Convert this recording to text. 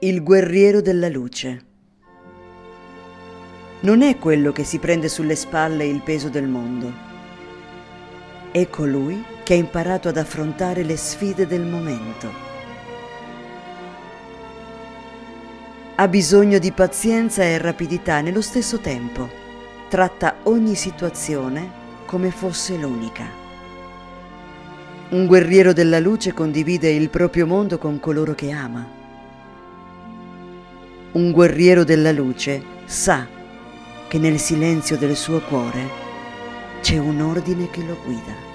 Il guerriero della luce. Non è quello che si prende sulle spalle il peso del mondo. È colui che ha imparato ad affrontare le sfide del momento. Ha bisogno di pazienza e rapidità nello stesso tempo. Tratta ogni situazione come fosse l'unica. Un guerriero della luce condivide il proprio mondo con coloro che ama. Un guerriero della luce sa che nel silenzio del suo cuore c'è un ordine che lo guida.